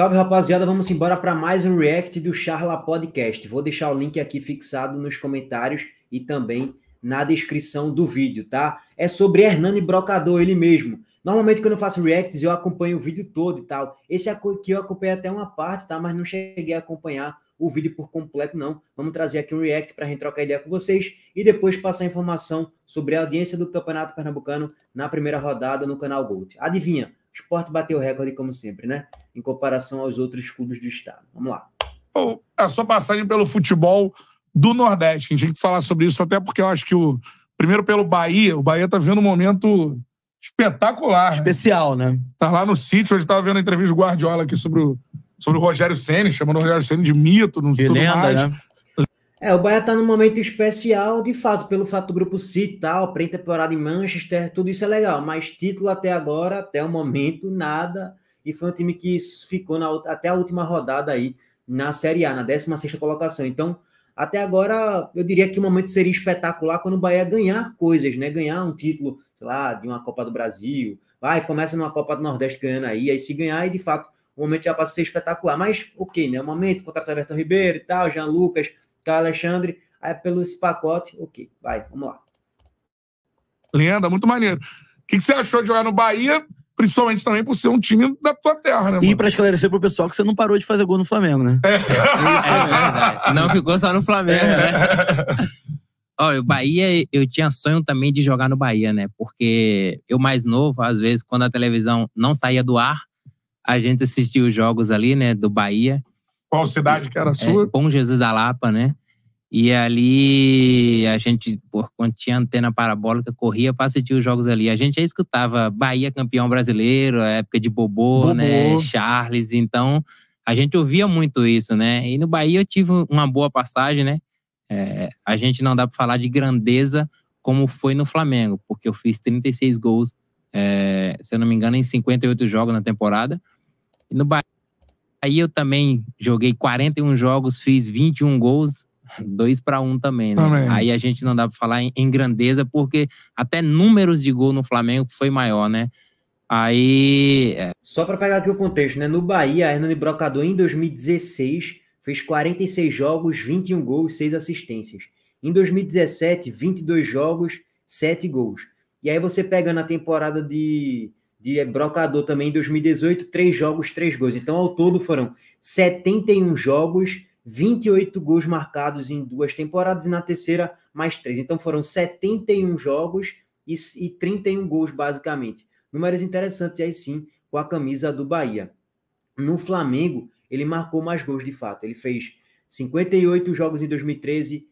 Salve, rapaziada, vamos embora para mais um react do Charla Podcast. Vou deixar o link aqui fixado nos comentários e também na descrição do vídeo, tá? É sobre Hernani Brocador, ele mesmo. Normalmente quando eu faço reacts eu acompanho o vídeo todo e tal. Esse aqui eu acompanhei até uma parte, tá? Mas não cheguei a acompanhar o vídeo por completo, não. Vamos trazer aqui um react para a gente trocar ideia com vocês e depois passar informação sobre a audiência do Campeonato Pernambucano na primeira rodada no Canal Gold. Adivinha? Sport bateu o recorde, como sempre, né? Em comparação aos outros clubes do estado. Vamos lá. A sua passagem pelo futebol do Nordeste. A gente tem que falar sobre isso, até porque eu acho que o... Primeiro pelo Bahia. O Bahia tá vendo um momento espetacular. Especial, né? Tá lá no sítio. Hoje tava vendo a entrevista do Guardiola aqui sobre o Rogério Senna, chamando o Rogério Senna de mito, não tudo lenda, mais. Né? É, o Bahia tá num momento especial, de fato, pelo fato do Grupo City e tal, pré-temporada em Manchester, tudo isso é legal, mas título até agora, até o momento, nada, e foi um time que ficou até a última rodada aí na Série A, na 16ª colocação. Então, até agora, eu diria que o momento seria espetacular quando o Bahia ganhar coisas, né? Ganhar um título, sei lá, de uma Copa do Brasil, vai, começa numa Copa do Nordeste ganhando aí se ganhar, e de fato, o momento já passa a ser espetacular. Mas, ok, né? O momento, contratar Everton Ribeiro e tal, Jean Lucas... Alexandre, aí pelo esse pacote, ok, vai, vamos lá. Lenda, muito maneiro. O que você achou de jogar no Bahia, principalmente também por ser um time da tua terra, né, mano? E pra esclarecer pro pessoal que você não parou de fazer gol no Flamengo, né? É. Isso é verdade. Não ficou só no Flamengo, né? Olha, o Bahia, eu tinha sonho também de jogar no Bahia, né? Porque eu mais novo, às vezes, quando a televisão não saía do ar, a gente assistia os jogos ali, né, do Bahia. Qual cidade que era a sua? Bom Jesus da Lapa, né? E ali a gente, quando tinha antena parabólica, corria para assistir os jogos ali. A gente já escutava Bahia campeão brasileiro, época de Bobô, né? Charles. Então, a gente ouvia muito isso, né? E no Bahia eu tive uma boa passagem, né? A gente não dá para falar de grandeza como foi no Flamengo, porque eu fiz 36 gols, se eu não me engano, em 58 jogos na temporada. E no Bahia... Aí eu também joguei 41 jogos, fiz 21 gols, 2-1 também, né? Amém. Aí a gente não dá pra falar em grandeza, porque até números de gol no Flamengo foi maior, né? Aí... Só pra pegar aqui o contexto, né? No Bahia, Hernani Brocador, em 2016, fez 46 jogos, 21 gols, 6 assistências. Em 2017, 22 jogos, 7 gols. E aí você pega na temporada de Brocador também em 2018, 3 jogos, 3 gols. Então, ao todo foram 71 jogos, 28 gols marcados em 2 temporadas e na terceira mais 3. Então, foram 71 jogos e 31 gols, basicamente. Números interessantes, aí sim, com a camisa do Bahia. No Flamengo, ele marcou mais gols, de fato. Ele fez 58 jogos em 2013,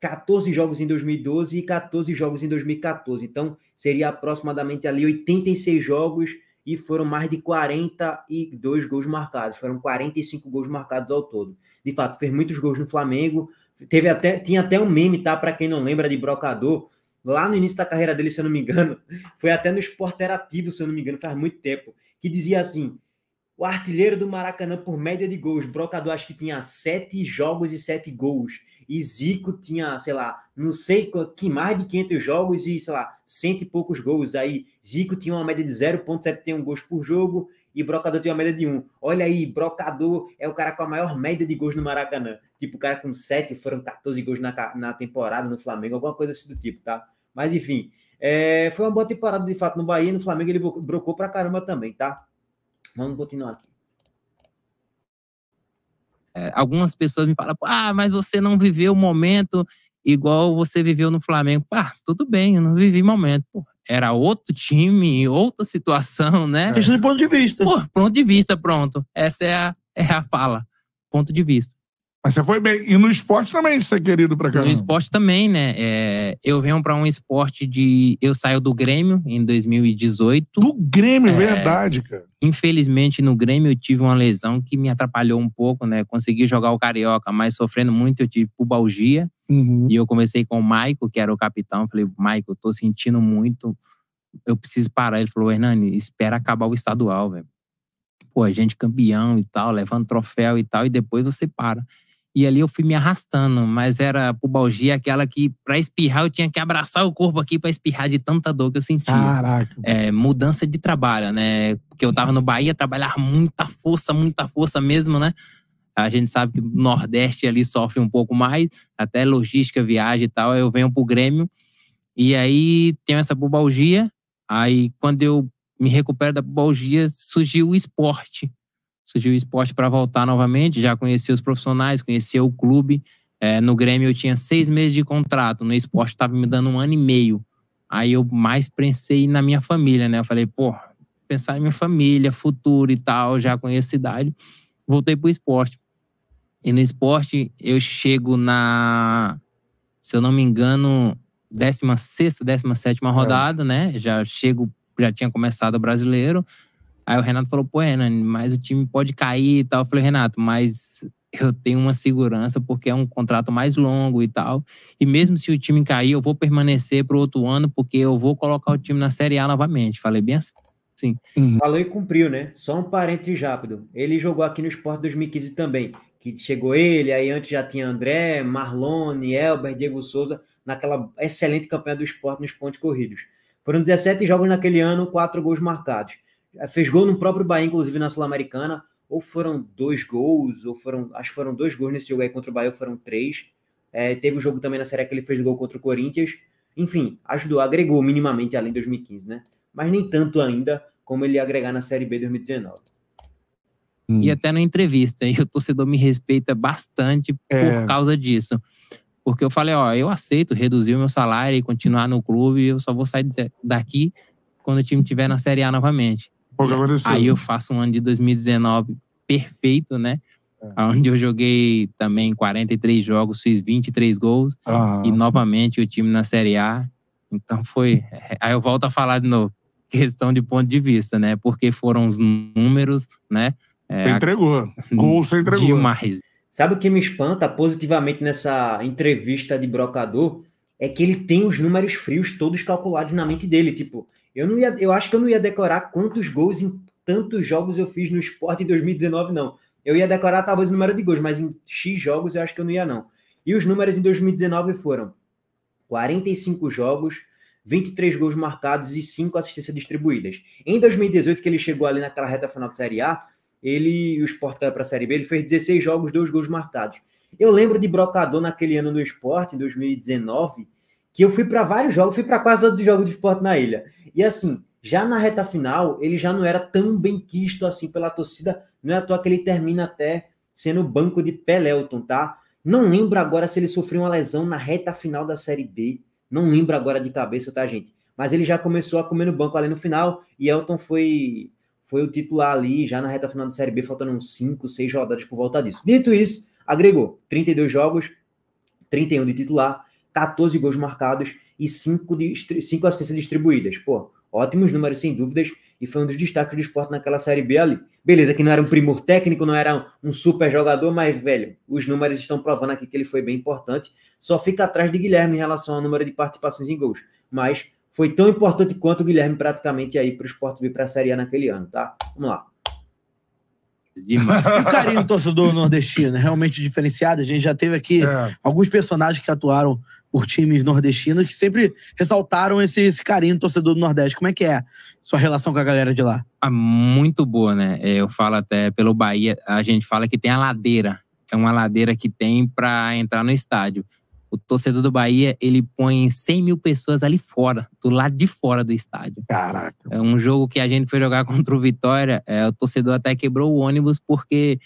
14 jogos em 2012 e 14 jogos em 2014. Então, seria aproximadamente ali 86 jogos e foram mais de 42 gols marcados. Foram 45 gols marcados ao todo. De fato, fez muitos gols no Flamengo. Tinha até um meme, tá? Para quem não lembra, de Brocador. Lá no início da carreira dele, se eu não me engano, foi até no Esporte Interativo, se eu não me engano, faz muito tempo, que dizia assim... O artilheiro do Maracanã por média de gols. Brocador acho que tinha 7 jogos e 7 gols. E Zico tinha, sei lá, não sei que mais de 500 jogos e, sei lá, 100 e poucos gols. Aí Zico tinha uma média de 0,71 gols por jogo e Brocador tinha uma média de 1. Olha aí, Brocador é o cara com a maior média de gols no Maracanã. Tipo, o cara com 7, foram 14 gols na temporada no Flamengo, alguma coisa assim do tipo, tá? Mas enfim, foi uma boa temporada de fato no Bahia, no Flamengo ele brocou pra caramba também, tá? Vamos continuar aqui. Algumas pessoas me falam, mas você não viveu o momento igual você viveu no Flamengo. Tudo bem, eu não vivi momento. Era outro time, outra situação, né? Questão de ponto de vista. Ponto de vista, pronto. Essa é a fala. Ponto de vista. Mas você foi bem. E no esporte também, você é querido pra caramba. No esporte também, né? Eu venho pra um esporte de... Eu saio do Grêmio em 2018. Do Grêmio, verdade, cara. Infelizmente, no Grêmio eu tive uma lesão que me atrapalhou um pouco, né? Consegui jogar o Carioca, mas sofrendo muito, eu tive pubalgia. Uhum. E eu conversei com o Maicon, que era o capitão. Falei, Maicon, eu tô sentindo muito. Eu preciso parar. Ele falou, Hernani, espera acabar o estadual, velho. A gente campeão e tal, levando troféu e tal, e depois você para. E ali eu fui me arrastando, mas era a pubalgia aquela que pra espirrar eu tinha que abraçar o corpo aqui pra espirrar de tanta dor que eu sentia. Caraca. É, mudança de trabalho, né? Porque eu tava no Bahia, trabalhava muita força mesmo, né? A gente sabe que o Nordeste ali sofre um pouco mais, até logística, viagem e tal. Eu venho pro Grêmio e aí tenho essa pubalgia. Aí quando eu me recupero da pubalgia, surgiu o esporte. Surgiu o esporte para voltar novamente, já conheci os profissionais, conheci o clube. É, no Grêmio eu tinha 6 meses de contrato, no esporte estava me dando 1 ano e meio. Aí eu mais pensei na minha família, né? Eu falei, pô, pensar em minha família, futuro e tal, já conheço a cidade. Voltei pro esporte. E no esporte eu chego na, se eu não me engano, 16ª, 17ª rodada, né? Já tinha começado o Brasileiro. Aí o Renato falou, pô, Hernani, mas o time pode cair e tal. Eu falei, Renato, mas eu tenho uma segurança porque é um contrato mais longo e tal. E mesmo se o time cair, eu vou permanecer pro outro ano porque eu vou colocar o time na Série A novamente. Falei bem assim. Sim. Uhum. Falou e cumpriu, né? Só um parênteses rápido. Ele jogou aqui no Sport 2015 também. Que chegou ele, aí antes já tinha André, Marlone, Elber, Diego Souza, naquela excelente campanha do Sport nos pontos corridos. Foram 17 jogos naquele ano, 4 gols marcados. Fez gol no próprio Bahia, inclusive na Sul-Americana, ou foram 2 gols, ou foram, acho que foram 2 gols nesse jogo aí contra o Bahia, ou foram 3. É, teve um jogo também na Série que ele fez gol contra o Corinthians. Enfim, ajudou, agregou minimamente além de 2015, né? Mas nem tanto ainda como ele ia agregar na Série B 2019. E até na entrevista, e o torcedor me respeita bastante por causa disso. Porque eu falei, ó, eu aceito reduzir o meu salário e continuar no clube, eu só vou sair daqui quando o time estiver na Série A novamente. Aí eu faço um ano de 2019 perfeito, né? Onde eu joguei também 43 jogos, fiz 23 gols. E novamente o time na Série A. Então foi... Aí eu volto a falar de novo. Questão de ponto de vista, né? Porque foram os números, né? É, você entregou. Gol você entregou. Demais. Sabe o que me espanta positivamente nessa entrevista de Brocador? É que ele tem os números frios todos calculados na mente dele. Tipo, eu acho que eu não ia decorar quantos gols em tantos jogos eu fiz no Sport em 2019, não. Eu ia decorar talvez o número de gols, mas em X jogos eu acho que eu não ia, não. E os números em 2019 foram 45 jogos, 23 gols marcados e 5 assistências distribuídas. Em 2018, que ele chegou ali naquela reta final de Série A, ele e o Sport caiu para a Série B, ele fez 16 jogos, 2 gols marcados. Eu lembro de Brocador naquele ano do Sport, em 2019, que eu fui para vários jogos, fui para quase todos os jogos do Sport na ilha. E assim, já na reta final, ele já não era tão bem quisto assim pela torcida, não é à toa que ele termina até sendo banco de Pelelton, tá? Não lembro agora se ele sofreu uma lesão na reta final da Série B, não lembro agora de cabeça, tá, gente? Mas ele já começou a comer no banco ali no final, e Elton foi o titular ali, já na reta final da Série B, faltando uns 5, 6 rodadas por volta disso. Dito isso, agregou 32 jogos, 31 de titular, 14 gols marcados e 5 assistências distribuídas. Pô, ótimos números, sem dúvidas, e foi um dos destaques do Sport naquela Série B ali. Beleza, que não era um primor técnico, não era um super jogador, mas, velho, os números estão provando aqui que ele foi bem importante. Só fica atrás de Guilherme em relação ao número de participações em gols. Mas foi tão importante quanto o Guilherme praticamente aí para o Sport vir para a Série A naquele ano, tá? Vamos lá. Demais. O carinho do torcedor nordestino é realmente diferenciado. A gente já teve aqui alguns personagens que atuaram por times nordestinos que sempre ressaltaram esse carinho do torcedor do Nordeste. Como é que é sua relação com a galera de lá? Ah, muito boa, né? Eu falo até pelo Bahia, a gente fala que tem a ladeira. É uma ladeira que tem para entrar no estádio. O torcedor do Bahia, ele põe 100 mil pessoas ali fora, do lado de fora do estádio. Caraca. É um jogo que a gente foi jogar contra o Vitória, o torcedor até quebrou o ônibus porque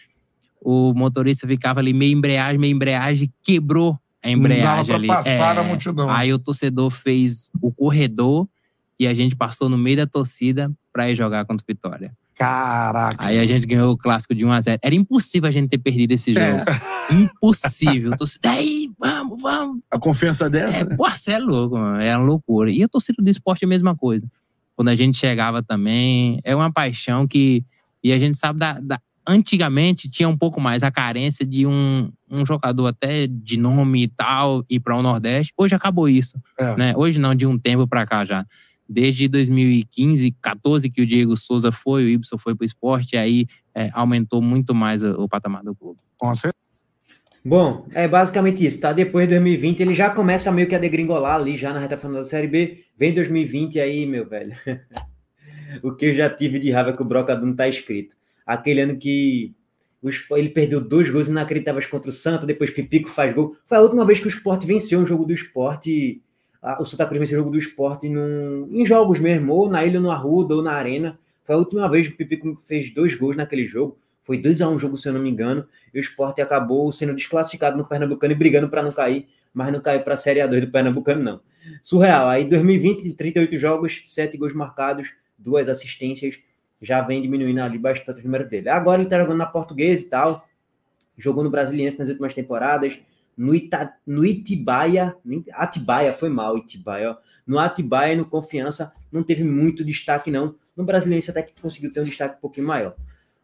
o motorista ficava ali meio embreagem, quebrou a embreagem ali. Não dava pra passar a multidão. Aí o torcedor fez o corredor e a gente passou no meio da torcida pra ir jogar contra o Vitória. Caraca. Aí a gente ganhou o clássico de 1-0. Era impossível a gente ter perdido esse jogo. Impossível. Torcida, aí, vamos. A confiança dessa? Né? Pô, você é louco, mano. É uma loucura. E a torcida do Esporte é a mesma coisa. Quando a gente chegava também, é uma paixão que... E a gente sabe antigamente tinha um pouco mais a carência de um jogador até de nome e tal, ir para o Nordeste. Hoje acabou isso. Né? Hoje não, de um tempo para cá já. Desde 2015, 14, que o Diego Souza foi, o Ibsen foi pro Esporte, aí aumentou muito mais o patamar do clube. Com certeza. Bom, é basicamente isso, tá? Depois de 2020, ele já começa meio que a degringolar ali, já na reta final da Série B. Vem 2020 aí, meu velho. O que eu já tive de raiva que o Brocador não tá escrito. Aquele ano que ele perdeu 2 gols inacreditáveis contra o Santa, depois Pipico faz gol. Foi a última vez que o Sport venceu um jogo do Sport. O Santa Cruz venceu o jogo do Sport em jogos mesmo, ou na Ilha, no Arruda, ou na Arena. Foi a última vez que o Pipico fez 2 gols naquele jogo. Foi 2-1 jogo, se eu não me engano. E o Sport acabou sendo desclassificado no Pernambucano e brigando para não cair. Mas não caiu para a Série A2 do Pernambucano, não. Surreal. Aí 2020, 38 jogos, 7 gols marcados, 2 assistências. Já vem diminuindo ali bastante o número dele. Agora ele tá jogando na Portuguesa e tal. Jogou no Brasiliense nas últimas temporadas. No Atibaia. Atibaia foi mal, Atibaia. Ó. No Atibaia e no Confiança não teve muito destaque, não. No Brasiliense até que conseguiu ter um destaque um pouquinho maior.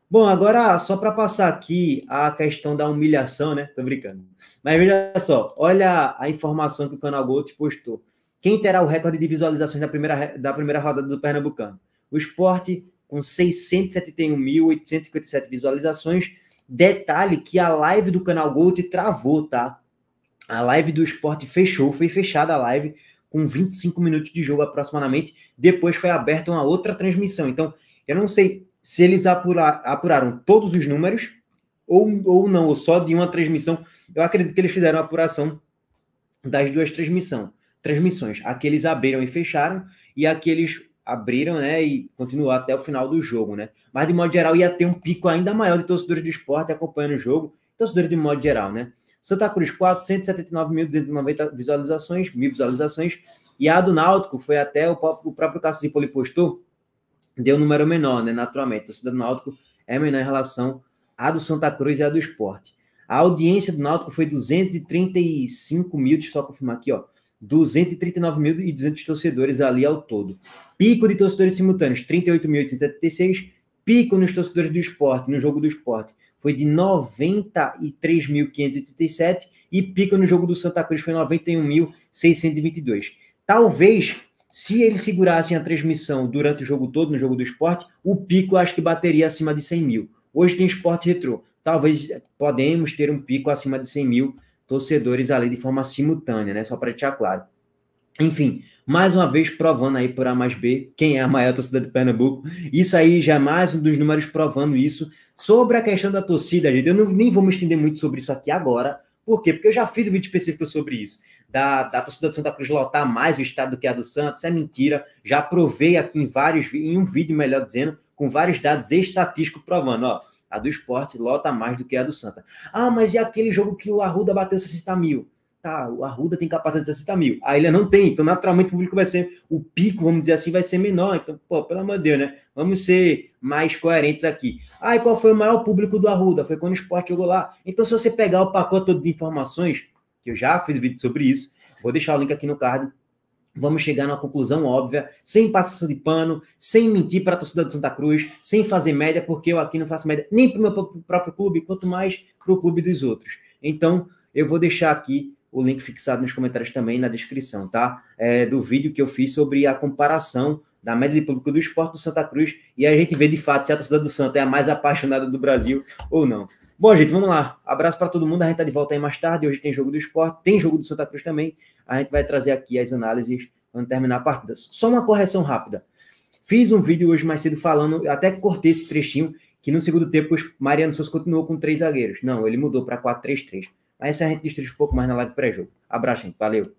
Bom, agora só para passar aqui a questão da humilhação, né? Tô brincando. Mas veja só, olha a informação que o Canal Gold postou. Quem terá o recorde de visualizações da primeira rodada do Pernambucano? O Sport com 671.857 visualizações. Detalhe que a live do Canal Gold travou, tá? A live do Sport fechou, foi fechada a live com 25 minutos de jogo aproximadamente. Depois foi aberta uma outra transmissão. Então, eu não sei se eles apuraram todos os números ou não, ou só de uma transmissão. Eu acredito que eles fizeram a apuração das duas transmissões. Aqui eles abriram e fecharam, e aqui eles abriram, né, e continuou até o final do jogo, né? Mas, de modo geral, ia ter um pico ainda maior de torcedores do Sport acompanhando o jogo. Torcedores de modo geral, né? Santa Cruz, 479.290 visualizações. E a do Náutico foi até o próprio Cássio Zipoli postou, deu um número menor, né? Naturalmente, a torcida do Náutico é menor em relação à do Santa Cruz e à do Sport. A audiência do Náutico foi 235 mil, deixa eu só confirmar aqui, ó, 239.200 torcedores ali ao todo. Pico de torcedores simultâneos, 38.876. Pico nos torcedores do Sport, no jogo do Sport, foi de 93.587 e pico no jogo do Santa Cruz foi 91.622. Talvez, se eles segurassem a transmissão durante o jogo todo, no jogo do Sport, o pico acho que bateria acima de 100 mil. Hoje tem Sport Retrô. Talvez podemos ter um pico acima de 100 mil torcedores ali de forma simultânea, né? Só para deixar claro. Enfim, mais uma vez provando aí por A mais B quem é a maior torcida de Pernambuco. Isso aí já é mais um dos números provando isso. Sobre a questão da torcida, gente, eu nem vou me estender muito sobre isso aqui agora. Por quê? Porque eu já fiz um vídeo específico sobre isso. Da torcida do Santa Cruz lotar mais o estado do que a do Santos, é mentira. Já provei aqui em um vídeo, melhor dizendo, com vários dados estatísticos provando, ó, a do Sport lota mais do que a do Santa. Ah, mas e aquele jogo que o Arruda bateu 60 mil? Tá, o Arruda tem capacidade de 60 mil. A Ilha não tem, então naturalmente o público vai ser, o pico, vamos dizer assim, vai ser menor. Então, pô, pelo amor de Deus, né? Vamos ser mais coerentes aqui. Ah, e qual foi o maior público do Arruda? Foi quando o Sport jogou lá. Então, se você pegar o pacote todo de informações, que eu já fiz vídeo sobre isso, vou deixar o link aqui no card. Vamos chegar numa conclusão óbvia, sem passação de pano, sem mentir para a torcida do Santa Cruz, sem fazer média, porque eu aqui não faço média nem para o meu próprio clube, quanto mais para o clube dos outros. Então, eu vou deixar aqui o link fixado nos comentários também, na descrição, tá? Do vídeo que eu fiz sobre a comparação da média de público do Sport do Santa Cruz, e a gente vê de fato se a torcida do Santa é a mais apaixonada do Brasil ou não. Bom, gente, vamos lá. Abraço para todo mundo. A gente tá de volta aí mais tarde. Hoje tem jogo do Sport, tem jogo do Santa Cruz também. A gente vai trazer aqui as análises quando terminar a partida. Só uma correção rápida. Fiz um vídeo hoje mais cedo falando, até que cortei esse trechinho, que no segundo tempo o Mariano Souza continuou com 3 zagueiros. Não, ele mudou para 4-3-3. Mas essa a gente distribui um pouco mais na live pré-jogo. Abraço, gente. Valeu.